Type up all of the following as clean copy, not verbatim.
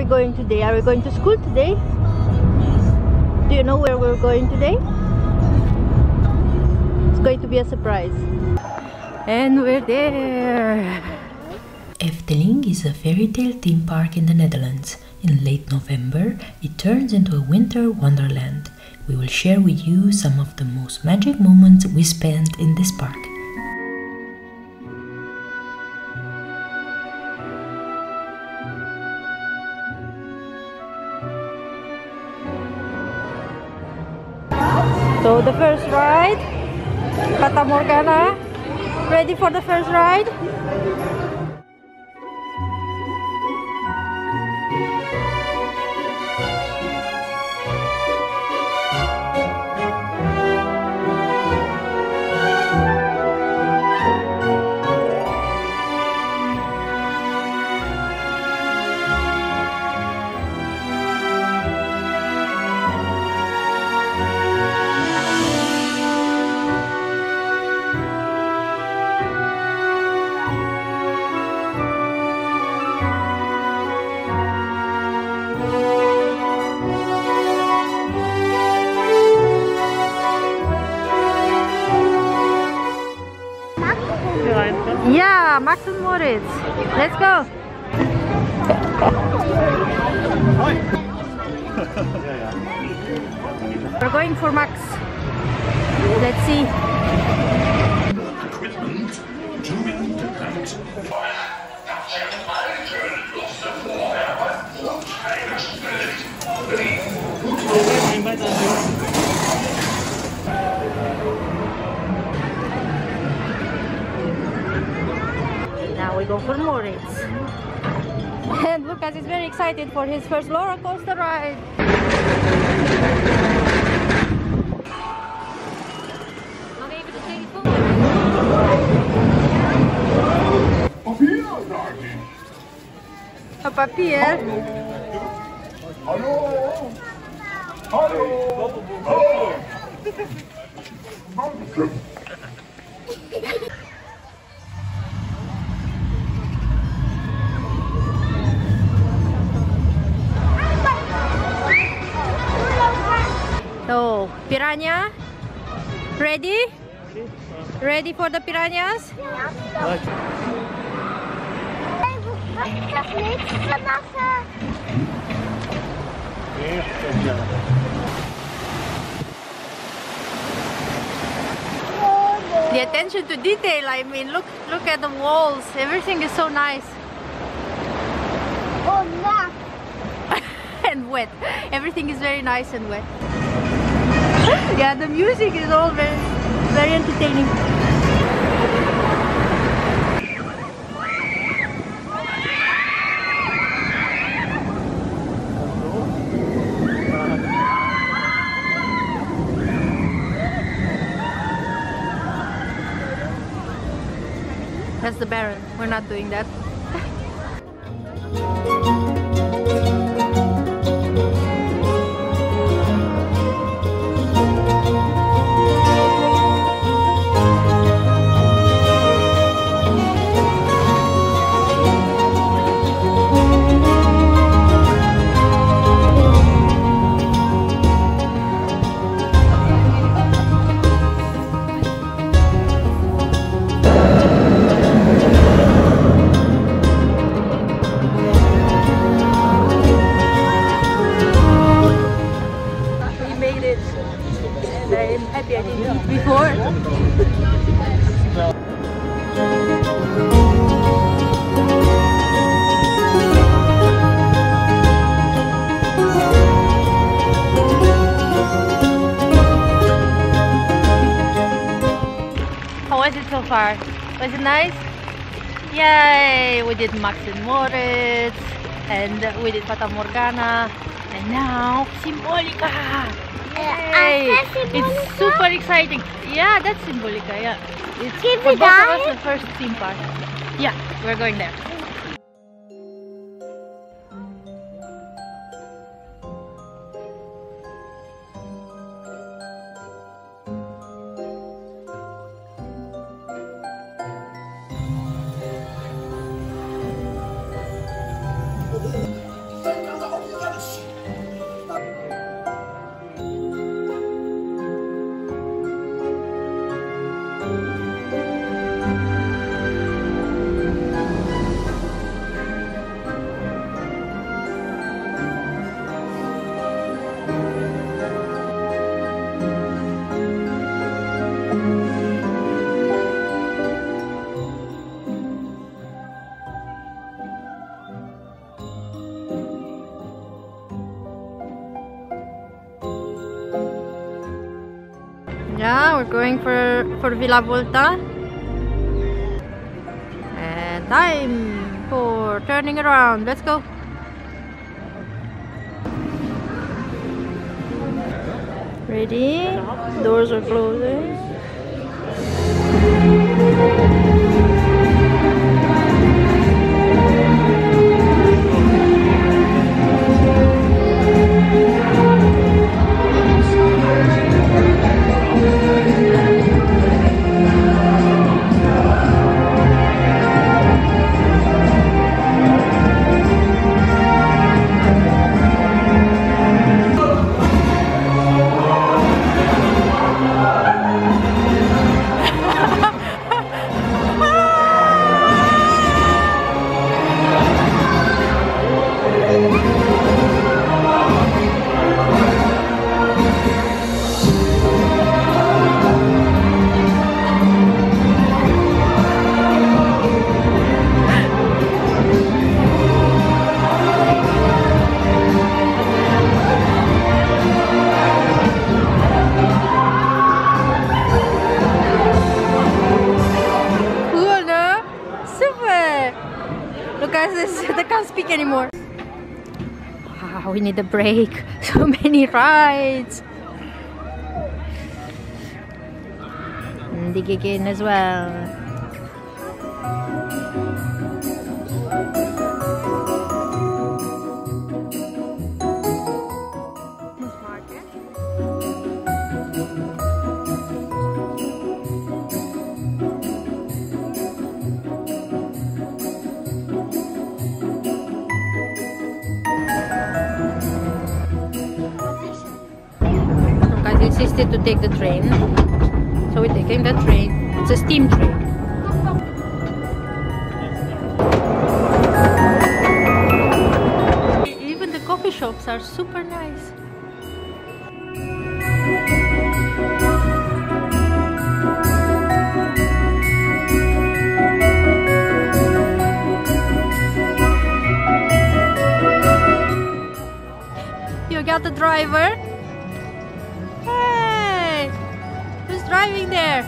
we going today? Are we going to school today? Do you know where we're going today? It's going to be a surprise. And we're there! Efteling is a fairy tale theme park in the Netherlands. In late November, it turns into a winter wonderland. We will share with you some of the most magic moments we spent in this park. So the first ride, Fata Morgana, ready for the first ride? Yeah, Max and Moritz. Let's go. We're going for Max. Let's see. Equipment to internet. We go for Moritz. And Lucas is very excited for his first roller coaster ride. Papa Pierre. Hello. Hello. So, piranha, ready? Ready for the piranhas? The attention to detail, I mean, look at the walls, everything is so nice. Oh, and wet, everything is very nice and wet. Yeah, the music is all very entertaining. That's the Baron. We're not doing that. So far, was it nice? Yay! We did Max and Moritz, and we did Fata Morgana, and now Symbolica. Yay! It's super exciting. Yeah, that's Symbolica. Yeah, it's for both of us the first theme park. Yeah, we're going there. We're going for Villa Volta. And time for turning around. Let's go. Ready? Doors are closing. They can't speak anymore. Wow, we need a break. So many rides. And dig again as well. Insisted to take the train, so we're taking the train. It's a steam train. Even the coffee shops are super nice. You got the driver? Driving there.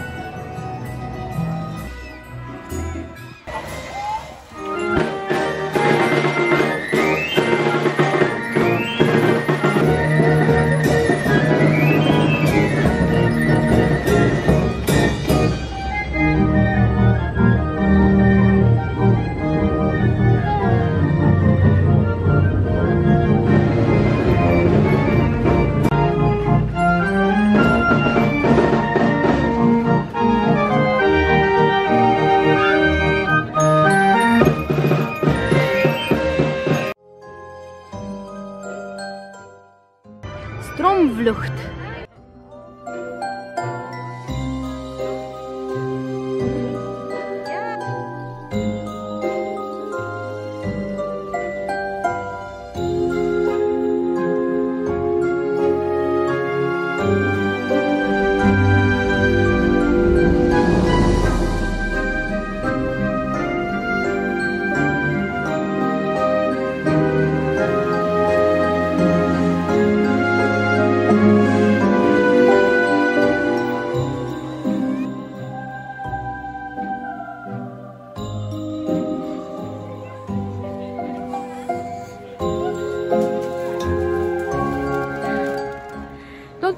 Droomvlucht.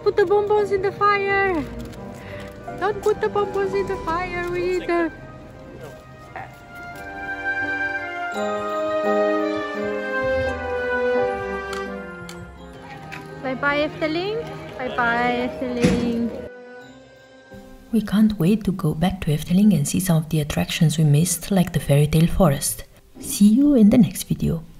Put the bonbons in the fire! Don't put the bonbons in the fire, we need them! Bye bye Efteling! Bye bye Efteling! We can't wait to go back to Efteling and see some of the attractions we missed, like the fairy tale forest. See you in the next video!